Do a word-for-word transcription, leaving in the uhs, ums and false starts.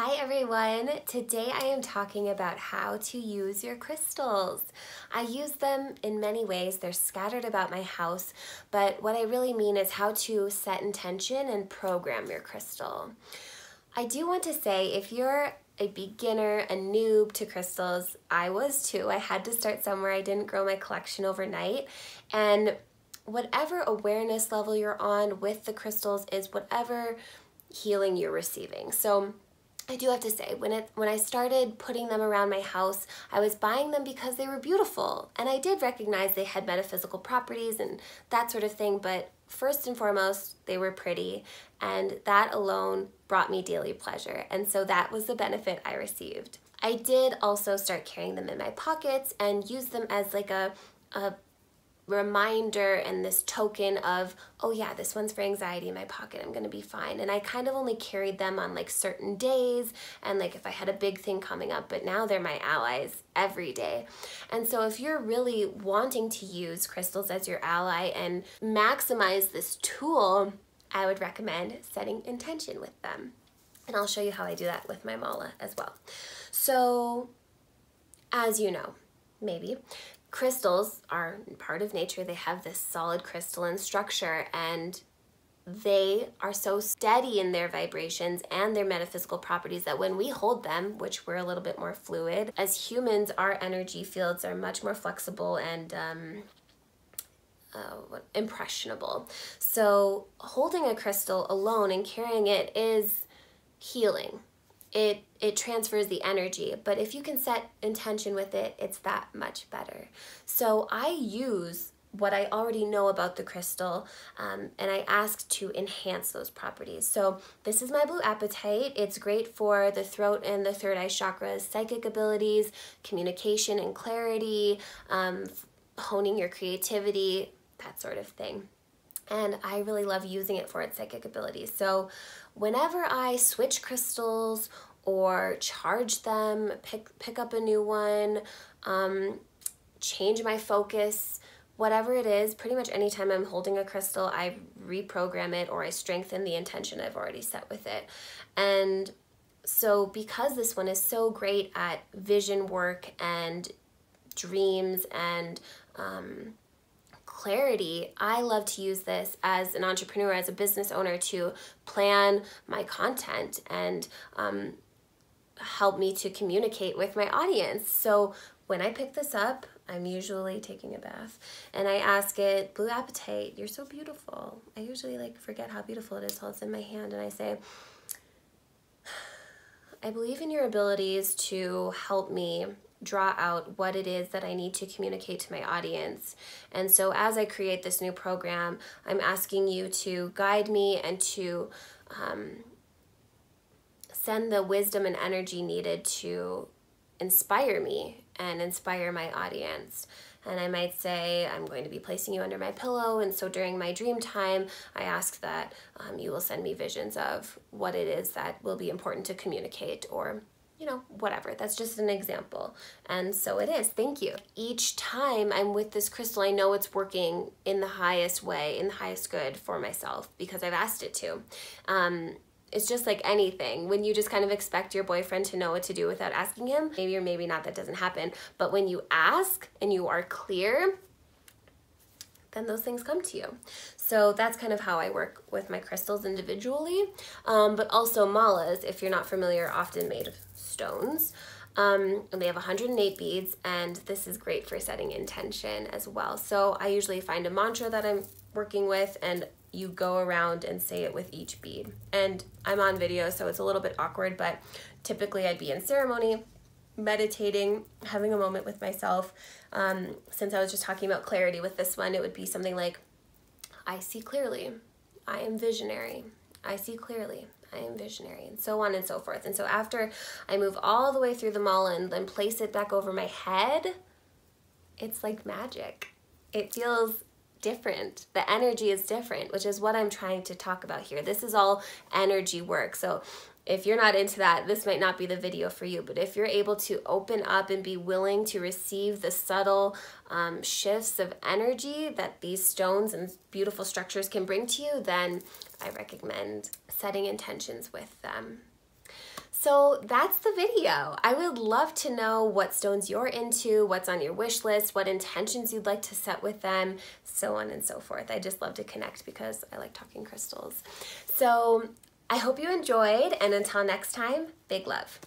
Hi everyone, today I am talking about how to use your crystals. I use them in many ways, they're scattered about my house, but what I really mean is how to set intention and program your crystal. I do want to say if you're a beginner, a noob to crystals, I was too, I had to start somewhere, I didn't grow my collection overnight, and whatever awareness level you're on with the crystals is whatever healing you're receiving. So I do have to say, when it when I started putting them around my house, I was buying them because they were beautiful, and I did recognize they had metaphysical properties and that sort of thing, but first and foremost, they were pretty, and that alone brought me daily pleasure, and so that was the benefit I received. I did also start carrying them in my pockets and use them as like a, a reminder and this token of, oh yeah, this one's for anxiety in my pocket, I'm gonna be fine. And I kind of only carried them on like certain days and like if I had a big thing coming up, but now they're my allies every day. And so if you're really wanting to use crystals as your ally and maximize this tool, I would recommend setting intention with them. And I'll show you how I do that with my mala as well. So as you know, maybe, crystals are part of nature. They have this solid crystalline structure and they are so steady in their vibrations and their metaphysical properties that when we hold them, which we're a little bit more fluid, as humans, our energy fields are much more flexible and um, uh, impressionable. So holding a crystal alone and carrying it is healing. It, it transfers the energy, but if you can set intention with it, it's that much better. So I use what I already know about the crystal, um, and I ask to enhance those properties. So this is my Blue Apatite. It's great for the throat and the third eye chakras, psychic abilities, communication and clarity, um, honing your creativity, that sort of thing. And I really love using it for its psychic abilities. So whenever I switch crystals or charge them, pick, pick up a new one, um, change my focus, whatever it is, pretty much anytime I'm holding a crystal, I reprogram it or I strengthen the intention I've already set with it. And so because this one is so great at vision work and dreams and um, clarity, I love to use this as an entrepreneur, as a business owner, to plan my content and um, help me to communicate with my audience. So when I pick this up, I'm usually taking a bath and I ask it, Blue Apatite, you're so beautiful. I usually like forget how beautiful it is till it's in my hand, and I say, I believe in your abilities to help me draw out what it is that I need to communicate to my audience. And so as I create this new program, I'm asking you to guide me and to um, send the wisdom and energy needed to inspire me and inspire my audience. And I might say, I'm going to be placing you under my pillow, and so during my dream time, I ask that um, you will send me visions of what it is that will be important to communicate, or you know, whatever. That's just an example. And so it is. Thank you. Each time I'm with this crystal, I know it's working in the highest way, in the highest good for myself because I've asked it to. Um, it's just like anything. When you just kind of expect your boyfriend to know what to do without asking him, maybe or maybe not, that doesn't happen. But when you ask and you are clear, then those things come to you. So that's kind of how I work with my crystals individually, um, but also malas, if you're not familiar, are often made of stones, um, and they have one hundred and eight beads, and this is great for setting intention as well. So I usually find a mantra that I'm working with, and you go around and say it with each bead. And I'm on video, so it's a little bit awkward, but typically I'd be in ceremony, meditating, having a moment with myself. Um, since I was just talking about clarity with this one, it would be something like, I see clearly, I am visionary, I see clearly, I am visionary, and so on and so forth. And so after I move all the way through the mala and then place it back over my head, it's like magic. It feels different. The energy is different, which is what I'm trying to talk about here. This is all energy work. So if you're not into that, this might not be the video for you, but if you're able to open up and be willing to receive the subtle um, shifts of energy that these stones and beautiful structures can bring to you, then I recommend setting intentions with them. So that's the video. I would love to know what stones you're into, what's on your wish list, what intentions you'd like to set with them, so on and so forth. I just love to connect because I like talking crystals. So I hope you enjoyed, and until next time, big love.